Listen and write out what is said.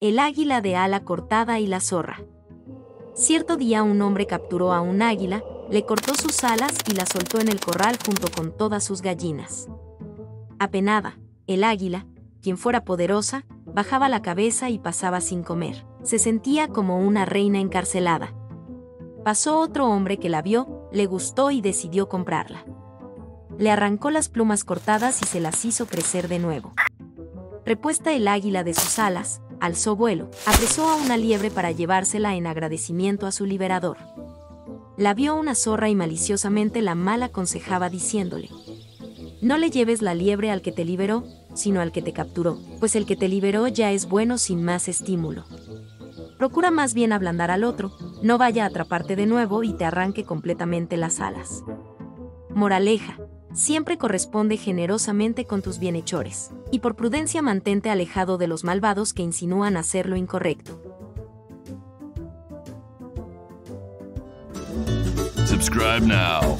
el águila de ala cortada y la zorra. Cierto día un hombre capturó a un águila, le cortó sus alas y la soltó en el corral junto con todas sus gallinas. Apenada, el águila, quien fuera poderosa, bajaba la cabeza y pasaba sin comer. Se sentía como una reina encarcelada. Pasó otro hombre que la vio, le gustó y decidió comprarla. Le arrancó las plumas cortadas y se las hizo crecer de nuevo. Repuesta el águila de sus alas, alzó vuelo, apresó a una liebre para llevársela en agradecimiento a su liberador. La vio una zorra y maliciosamente la mal aconsejaba diciéndole: «No le lleves la liebre al que te liberó, sino al que te capturó, pues el que te liberó ya es bueno sin más estímulo. Procura más bien ablandar al otro, no vaya a atraparte de nuevo y te arranque completamente las alas». Moraleja: siempre corresponde generosamente con tus bienhechores, y por prudencia mantente alejado de los malvados que insinúan hacer lo incorrecto. Subscribe now.